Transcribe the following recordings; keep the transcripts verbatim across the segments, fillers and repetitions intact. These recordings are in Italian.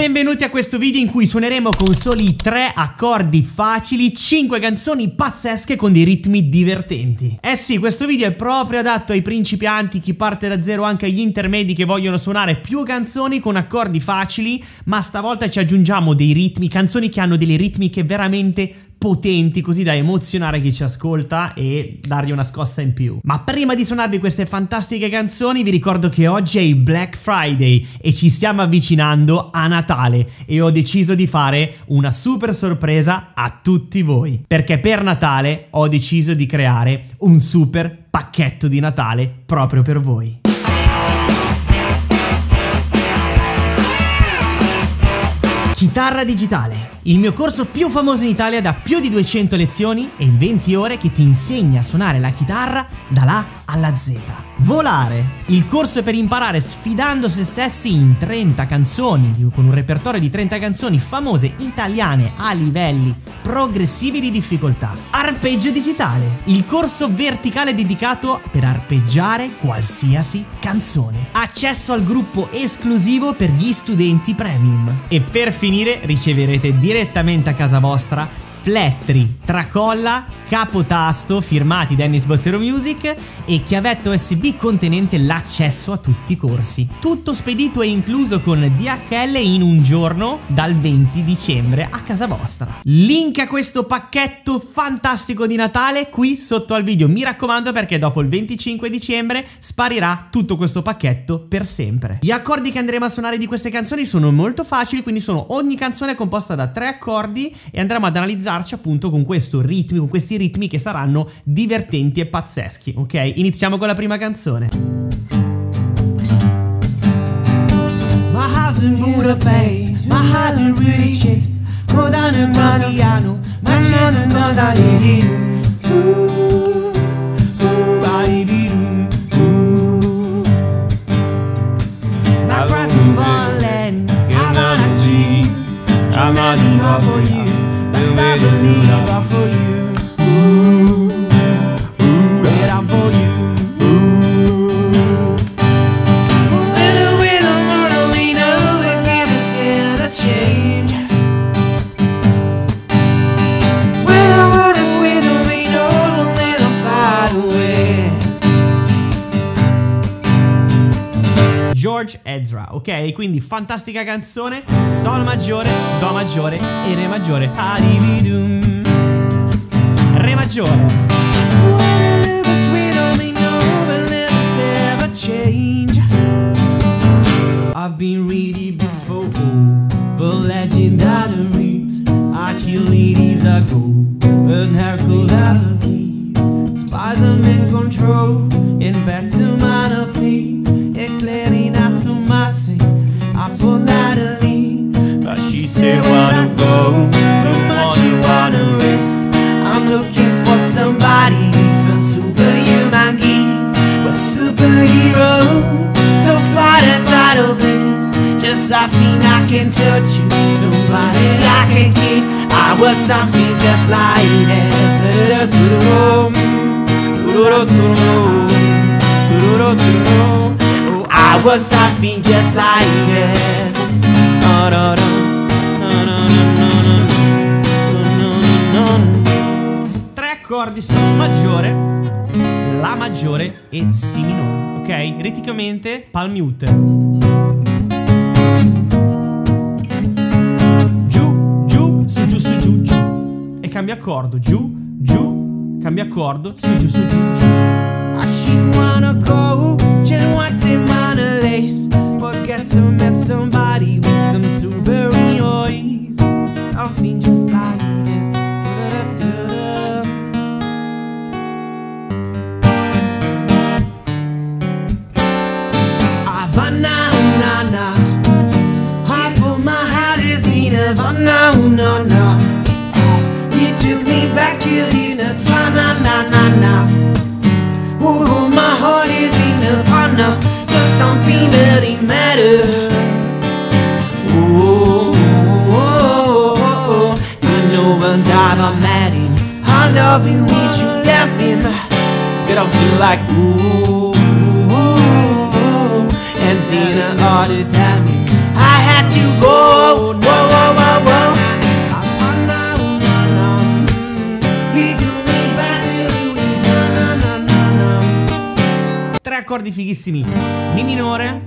Benvenuti a questo video in cui suoneremo con soli tre accordi facili cinque canzoni pazzesche con dei ritmi divertenti. Eh sì, questo video è proprio adatto ai principianti, chi parte da zero, anche agli intermedi che vogliono suonare più canzoni con accordi facili, ma stavolta ci aggiungiamo dei ritmi, canzoni che hanno delle ritmiche veramente potenti, così da emozionare chi ci ascolta e dargli una scossa in più. Ma prima di suonarvi queste fantastiche canzoni vi ricordo che oggi è il Black Friday e ci stiamo avvicinando a Natale e ho deciso di fare una super sorpresa a tutti voi, perché per Natale ho deciso di creare un super pacchetto di Natale proprio per voi. Chitarra Digitale, il mio corso più famoso in Italia da più di duecento lezioni e venti ore che ti insegna a suonare la chitarra dall'A alla Z. Volare, il corso per imparare sfidando se stessi in trenta canzoni, con un repertorio di trenta canzoni famose italiane a livelli progressivi di difficoltà. Arpeggio Digitale, il corso verticale dedicato per arpeggiare qualsiasi canzone. Accesso al gruppo esclusivo per gli studenti premium. E per finire riceverete direttamente a casa vostra plettri, tracolla, capotasto firmati Dennis Bottero Music e chiavetta U S B contenente l'accesso a tutti i corsi. Tutto spedito e incluso con D H L in un giorno dal venti dicembre a casa vostra. Link a questo pacchetto fantastico di Natale qui sotto al video. Mi raccomando, perché dopo il venticinque dicembre sparirà tutto questo pacchetto per sempre. Gli accordi che andremo a suonare di queste canzoni sono molto facili, quindi sono ogni canzone composta da tre accordi e andremo ad analizzarci appunto con questo ritmo, con questi ritmi che saranno divertenti e pazzeschi, ok? Iniziamo con la prima canzone. My house in Budapest, my heart in really shit, more than a Mariano, my chest is not that easy. Ooh, ooh, I did it, ooh. My grass and borderland, I'm on a G, I'm not here for you, but I believe I'm for you. Ezra, ok? Quindi fantastica canzone, Sol maggiore, Do maggiore e Re maggiore. Re maggiore. I've been really before, but legendary reads, cheerleaders are cool, and her could have a key, spasm and control, and back to man of feet, eclaring us on my seat, I put Natalie, but she said wanna go, don't wanna wanna risk, I'm looking for somebody with a superhuman key, a superhero. So far the title please, just something I can touch you, so far that I can keep. I was something just like this. I was something just like this. Tre accordi, Sol maggiore, La maggiore e Si minore. Ok, ritmicamente palm mute. Giù, giù, su, giù, su, giù, giù. E cambia accordo. Giù, giù, cambia accordo. Su, giù, su, giù, giù. I she wanna go, just wants in my lace, forget to miss somebody with some super eyes. I'm feeling just like this. No, no, no, you took me back is in a time, na na na na. Ooh, my heart is in a corner, just something that it matters. Ooh, you know one time I'm mad in, I love you with you left in. Get off you like ooh, and seeing the hardest times I had to go. accordi fighissimi: Mi minore,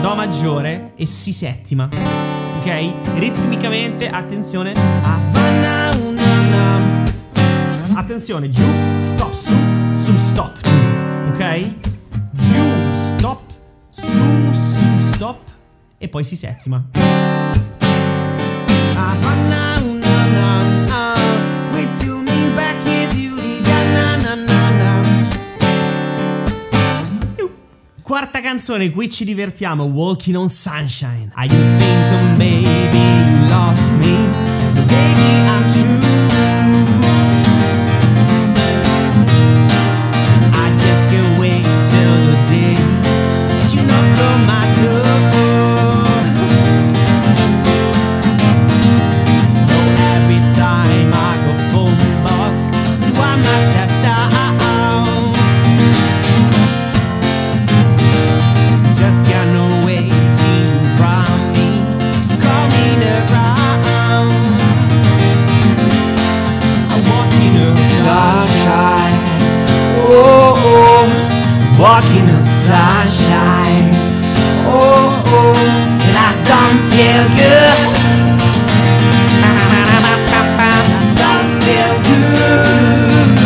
Do maggiore e Si settima. Ok? Ritmicamente, attenzione. Attenzione, giù, stop, su, su, stop. Ok? Giù, stop, su, su, stop. E poi Si settima. Quarta canzone, qui ci divertiamo. Walking on Sunshine. I think oh baby you love me, baby I'm true, I just can't wait till the day that you knock on my door. Oh, every time I go phone box, do I myself die? Walking on sunshine, oh oh, and I don't feel good, I don't feel good,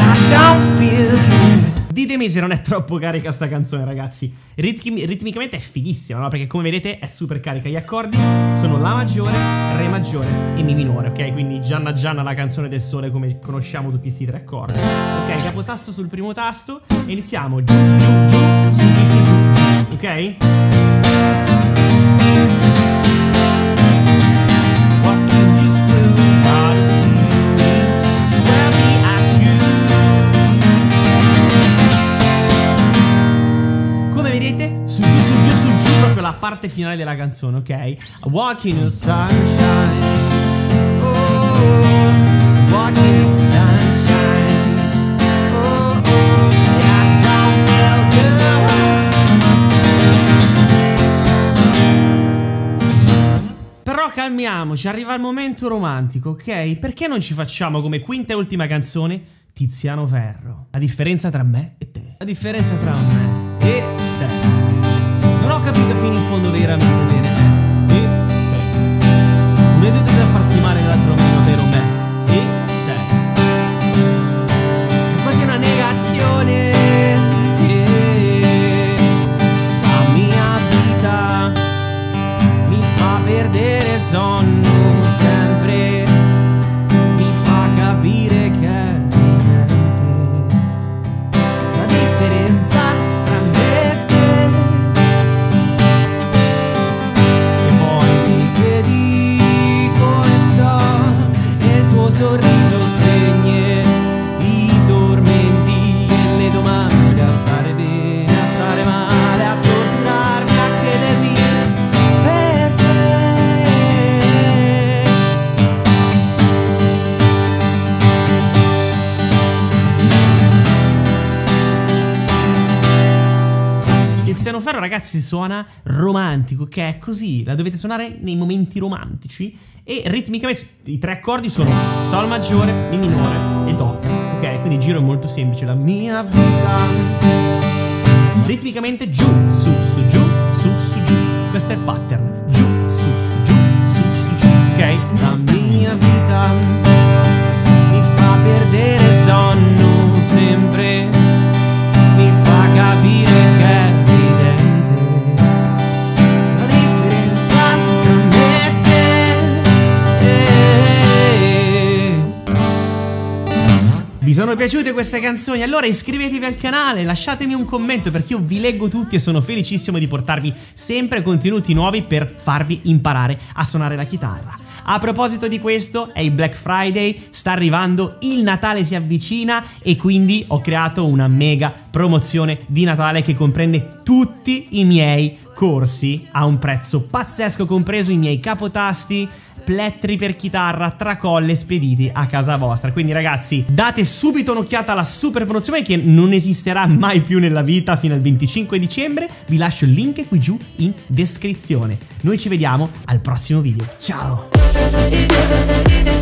I don't feel good. Ditemi se non è troppo carica sta canzone, ragazzi. Ritmi ritmicamente è fighissima, no? Perché come vedete è super carica. Gli accordi sono La maggiore, Re maggiore e Mi minore, ok? Quindi Gianna Gianna, la canzone del sole come conosciamo tutti questi tre accordi. Ok, capotasto sul primo tasto e iniziamo giù, giù, giù, su, giù, su, giù, ok? Come vedete, su, giù, su, giù, su, giù, proprio la parte finale della canzone, ok? Walking in the sunshine, oh, oh, walking in the sunshine. Calmiamoci, arriva il momento romantico, ok? Perché non ci facciamo come quinta e ultima canzone Tiziano Ferro? La differenza tra me e te. La differenza tra me e te. Non ho capito fino in fondo veramente bene me e te. Uno è detto da farsi male l'altro meno, vero me e te. È quasi una negazione. Perdere sonno sempre mi fa capire che è niente la differenza tra me e te. E poi mi chiedi come sto e il tuo sorriso spegne i tormenti e le domande. A stare bene, a stare male, a torturarmi, a chiedermi Tiziano Ferro, ragazzi, suona romantico, che è così, la dovete suonare nei momenti romantici. E ritmicamente i tre accordi sono Sol maggiore, Mi minore e Do. Ok, quindi il giro è molto semplice. La mia vita. Ritmicamente giù, su, su, giù, su, su, giù. Questo è il pattern. Giù, su, su, giù, su, su, giù. Ok, la mia vita mi fa perdere sonno sempre, mi fa capire che vi sono piaciute queste canzoni? Allora iscrivetevi al canale, lasciatemi un commento perché io vi leggo tutti e sono felicissimo di portarvi sempre contenuti nuovi per farvi imparare a suonare la chitarra. A proposito di questo, è il Black Friday, sta arrivando, il Natale si avvicina e quindi ho creato una mega promozione di Natale che comprende tutti i miei corsi a un prezzo pazzesco, compreso i miei capotasti, plettri per chitarra, tracolle spediti a casa vostra. Quindi ragazzi, date subito un'occhiata alla super promozione che non esisterà mai più nella vita fino al venticinque dicembre. Vi lascio il link qui giù in descrizione. Noi ci vediamo al prossimo video. Ciao!